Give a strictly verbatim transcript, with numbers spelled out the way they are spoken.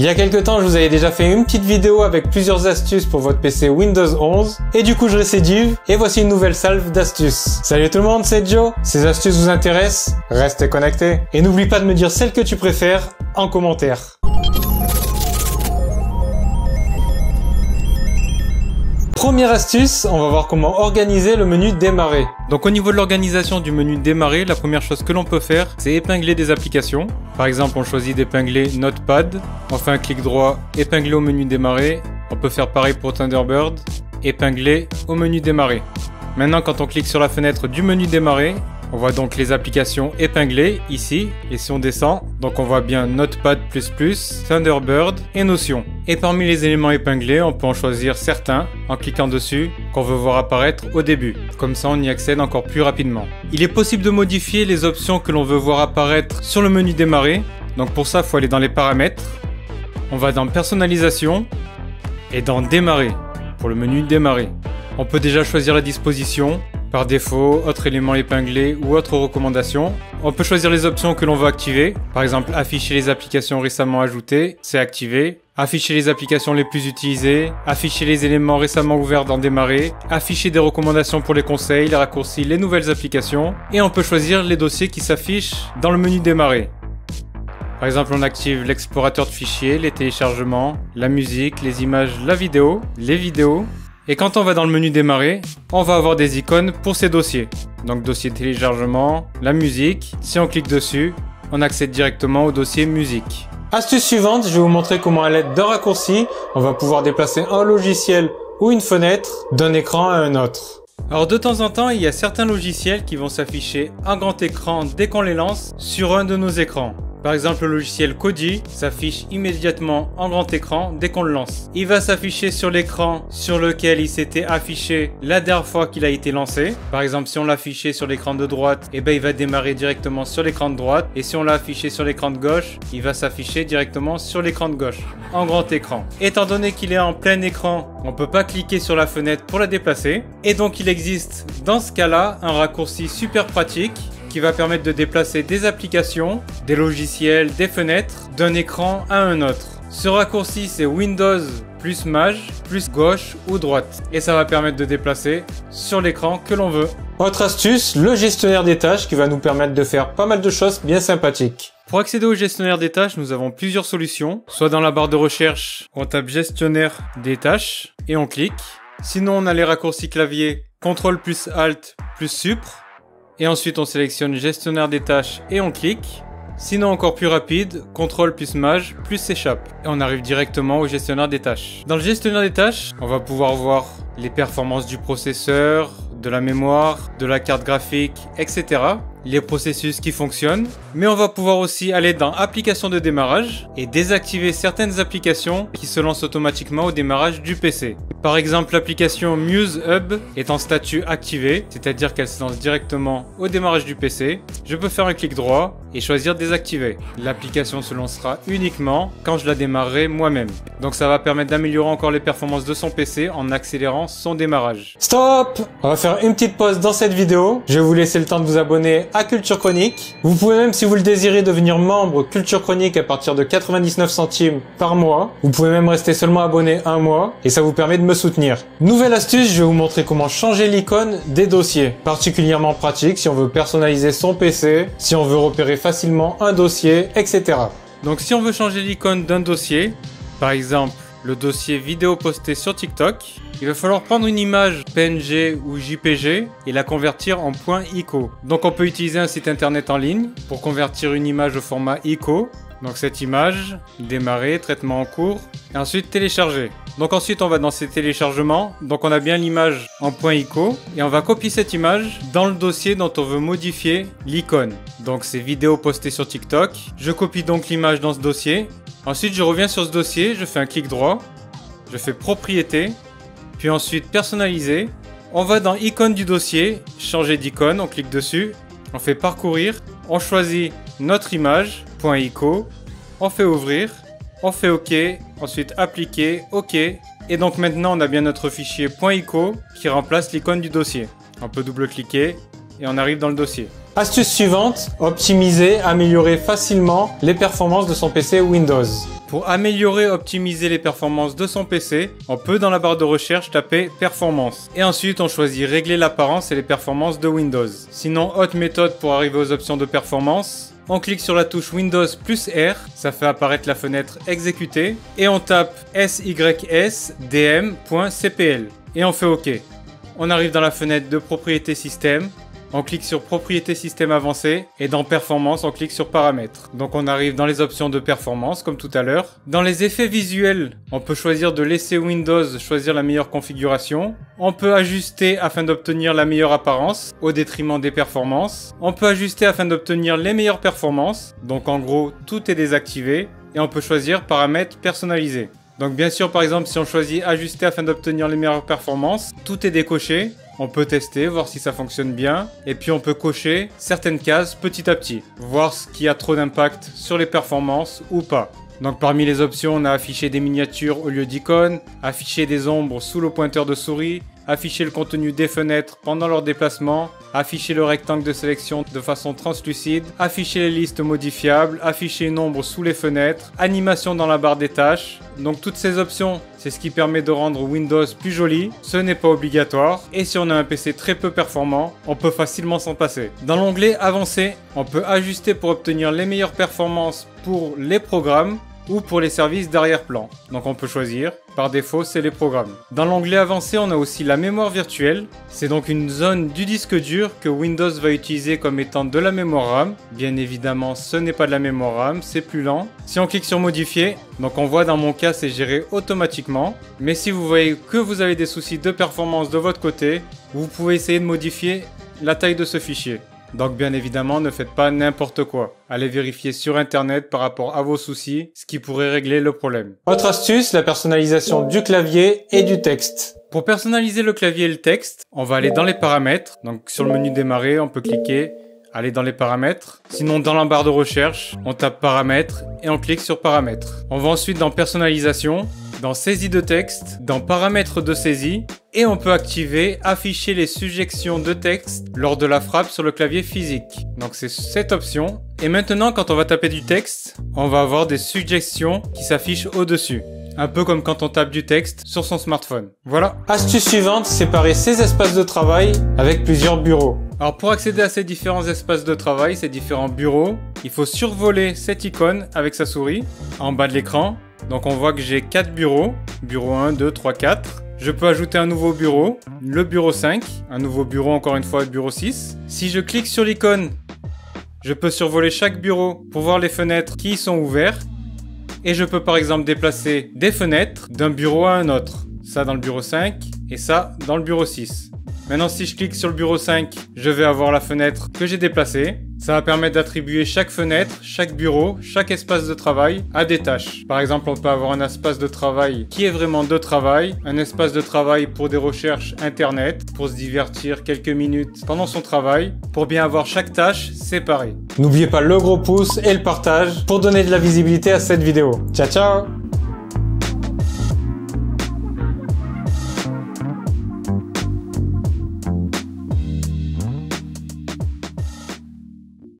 Il y a quelques temps, je vous avais déjà fait une petite vidéo avec plusieurs astuces pour votre P C Windows onze, et du coup je récidive, et voici une nouvelle salve d'astuces. Salut tout le monde, c'est Joe. Ces astuces vous intéressent? Restez connectés. Et n'oublie pas de me dire celle que tu préfères en commentaire. Première astuce, on va voir comment organiser le menu démarrer. Donc au niveau de l'organisation du menu démarrer, la première chose que l'on peut faire, c'est épingler des applications. Par exemple, on choisit d'épingler Notepad, on fait un clic droit, épingler au menu démarrer. On peut faire pareil pour Thunderbird, épingler au menu démarrer. Maintenant, quand on clique sur la fenêtre du menu démarrer, on voit donc les applications épinglées ici, et si on descend, donc on voit bien Notepad plus plus, Thunderbird et Notion. Et parmi les éléments épinglés, on peut en choisir certains en cliquant dessus qu'on veut voir apparaître au début. Comme ça, on y accède encore plus rapidement. Il est possible de modifier les options que l'on veut voir apparaître sur le menu démarrer. Donc pour ça, il faut aller dans les paramètres. On va dans personnalisation et dans démarrer pour le menu démarrer. On peut déjà choisir la disposition. Par défaut, autre élément épinglé ou autre recommandation. On peut choisir les options que l'on veut activer. Par exemple, afficher les applications récemment ajoutées, c'est activé. Afficher les applications les plus utilisées. Afficher les éléments récemment ouverts dans démarrer. Afficher des recommandations pour les conseils, les raccourcis, les nouvelles applications. Et on peut choisir les dossiers qui s'affichent dans le menu démarrer. Par exemple, on active l'explorateur de fichiers, les téléchargements, la musique, les images, la vidéo, les vidéos. Et quand on va dans le menu démarrer, on va avoir des icônes pour ces dossiers. Donc dossier téléchargement, la musique. Si on clique dessus, on accède directement au dossier musique. Astuce suivante, je vais vous montrer comment à l'aide d'un raccourci, on va pouvoir déplacer un logiciel ou une fenêtre d'un écran à un autre. Alors de temps en temps, il y a certains logiciels qui vont s'afficher en grand écran dès qu'on les lance sur un de nos écrans. Par exemple, le logiciel Kodi s'affiche immédiatement en grand écran dès qu'on le lance. Il va s'afficher sur l'écran sur lequel il s'était affiché la dernière fois qu'il a été lancé. Par exemple, si on l'a affiché sur l'écran de droite, eh ben, il va démarrer directement sur l'écran de droite. Et si on l'a affiché sur l'écran de gauche, il va s'afficher directement sur l'écran de gauche, en grand écran. Étant donné qu'il est en plein écran, on ne peut pas cliquer sur la fenêtre pour la déplacer. Et donc, il existe dans ce cas-là un raccourci super pratique qui va permettre de déplacer des applications, des logiciels, des fenêtres d'un écran à un autre. Ce raccourci, c'est Windows plus Maj plus gauche ou droite, et ça va permettre de déplacer sur l'écran que l'on veut. Autre astuce, le gestionnaire des tâches qui va nous permettre de faire pas mal de choses bien sympathiques. Pour accéder au gestionnaire des tâches, nous avons plusieurs solutions. Soit dans la barre de recherche, on tape gestionnaire des tâches et on clique. Sinon, on a les raccourcis clavier contrôle plus Alt plus Supre. Et ensuite, on sélectionne gestionnaire des tâches et on clique. Sinon, encore plus rapide, contrôle plus Maj plus s'échappe. Et on arrive directement au gestionnaire des tâches. Dans le gestionnaire des tâches, on va pouvoir voir les performances du processeur, de la mémoire, de la carte graphique, et cetera. Les processus qui fonctionnent. Mais on va pouvoir aussi aller dans applications de démarrage et désactiver certaines applications qui se lancent automatiquement au démarrage du P C. Par exemple, l'application Muse Hub est en statut activé, c'est-à-dire qu'elle se lance directement au démarrage du P C. Je peux faire un clic droit et choisir désactiver. L'application se lancera uniquement quand je la démarrerai moi-même. Donc ça va permettre d'améliorer encore les performances de son P C en accélérant son démarrage. Stop! On va faire une petite pause dans cette vidéo. Je vais vous laisser le temps de vous abonner à Kulture ChroniK. Vous pouvez même, si vous le désirez, devenir membre Kulture ChroniK à partir de quatre-vingt-dix-neuf centimes par mois. Vous pouvez même rester seulement abonné un mois et ça vous permet de me soutenir. Nouvelle astuce, je vais vous montrer comment changer l'icône des dossiers. Particulièrement pratique si on veut personnaliser son P C, si on veut repérer facilement un dossier, et cetera. Donc si on veut changer l'icône d'un dossier, par exemple le dossier vidéo posté sur TikTok, il va falloir prendre une image P N G ou J P G et la convertir en .ico. Donc on peut utiliser un site internet en ligne pour convertir une image au format I C O. Donc cette image, démarrer, traitement en cours, et ensuite télécharger. Donc ensuite on va dans ces téléchargements, donc on a bien l'image en .ico, et on va copier cette image dans le dossier dont on veut modifier l'icône. Donc c'est vidéo postée sur TikTok, je copie donc l'image dans ce dossier, ensuite je reviens sur ce dossier, je fais un clic droit, je fais propriété, puis ensuite personnaliser, on va dans icône du dossier, changer d'icône, on clique dessus, on fait parcourir, on choisit notre image, .ico, on fait ouvrir, on fait OK, ensuite appliquer, OK, et donc maintenant on a bien notre fichier .ico qui remplace l'icône du dossier. On peut double-cliquer et on arrive dans le dossier. Astuce suivante, optimiser, améliorer facilement les performances de son P C Windows. Pour améliorer, optimiser les performances de son P C, on peut dans la barre de recherche taper « Performance ». Et ensuite, on choisit « Régler l'apparence et les performances de Windows ». Sinon, autre méthode pour arriver aux options de performance, on clique sur la touche Windows plus R, ça fait apparaître la fenêtre « Exécuter » et on tape « S Y S D M point C P L » et on fait « OK ». On arrive dans la fenêtre de propriété système, on clique sur propriété système avancé et dans performance on clique sur paramètres. Donc on arrive dans les options de performance comme tout à l'heure. Dans les effets visuels, on peut choisir de laisser Windows choisir la meilleure configuration. On peut ajuster afin d'obtenir la meilleure apparence au détriment des performances. On peut ajuster afin d'obtenir les meilleures performances. Donc en gros tout est désactivé et on peut choisir paramètres personnalisés. Donc bien sûr, par exemple, si on choisit ajuster afin d'obtenir les meilleures performances, tout est décoché, on peut tester, voir si ça fonctionne bien, et puis on peut cocher certaines cases petit à petit, voir ce qui a trop d'impact sur les performances ou pas. Donc parmi les options, on a affiché des miniatures au lieu d'icônes, afficher des ombres sous le pointeur de souris, afficher le contenu des fenêtres pendant leur déplacement, afficher le rectangle de sélection de façon translucide, afficher les listes modifiables, afficher une ombre sous les fenêtres, animation dans la barre des tâches. Donc toutes ces options, c'est ce qui permet de rendre Windows plus joli. Ce n'est pas obligatoire et si on a un P C très peu performant, on peut facilement s'en passer. Dans l'onglet avancé, on peut ajuster pour obtenir les meilleures performances pour les programmes ou pour les services d'arrière-plan. Donc on peut choisir, par défaut c'est les programmes. Dans l'onglet avancé, on a aussi la mémoire virtuelle. C'est donc une zone du disque dur que Windows va utiliser comme étant de la mémoire RAM. Bien évidemment, ce n'est pas de la mémoire RAM, c'est plus lent. Si on clique sur modifier, donc on voit dans mon cas c'est géré automatiquement. Mais si vous voyez que vous avez des soucis de performance de votre côté, vous pouvez essayer de modifier la taille de ce fichier. Donc bien évidemment, ne faites pas n'importe quoi. Allez vérifier sur internet par rapport à vos soucis, ce qui pourrait régler le problème. Autre astuce, la personnalisation du clavier et du texte. Pour personnaliser le clavier et le texte, on va aller dans les paramètres. Donc sur le menu démarrer, on peut cliquer, aller dans les paramètres. Sinon dans la barre de recherche, on tape paramètres et on clique sur paramètres. On va ensuite dans personnalisation, dans saisie de texte, dans paramètres de saisie, et on peut activer afficher les suggestions de texte lors de la frappe sur le clavier physique. Donc c'est cette option. Et maintenant quand on va taper du texte, on va avoir des suggestions qui s'affichent au-dessus. Un peu comme quand on tape du texte sur son smartphone. Voilà. Astuce suivante, séparer ses espaces de travail avec plusieurs bureaux. Alors pour accéder à ces différents espaces de travail, ces différents bureaux, il faut survoler cette icône avec sa souris en bas de l'écran. Donc on voit que j'ai quatre bureaux, bureau un, deux, trois, quatre. Je peux ajouter un nouveau bureau, le bureau cinq, un nouveau bureau encore une fois, le bureau six. Si je clique sur l'icône, je peux survoler chaque bureau pour voir les fenêtres qui y sont ouvertes. Et je peux par exemple déplacer des fenêtres d'un bureau à un autre. Ça dans le bureau cinq et ça dans le bureau six. Maintenant si je clique sur le bureau cinq, je vais avoir la fenêtre que j'ai déplacée. Ça va permettre d'attribuer chaque fenêtre, chaque bureau, chaque espace de travail à des tâches. Par exemple, on peut avoir un espace de travail qui est vraiment de travail, un espace de travail pour des recherches internet, pour se divertir quelques minutes pendant son travail, pour bien avoir chaque tâche séparée. N'oubliez pas le gros pouce et le partage pour donner de la visibilité à cette vidéo. Ciao ciao!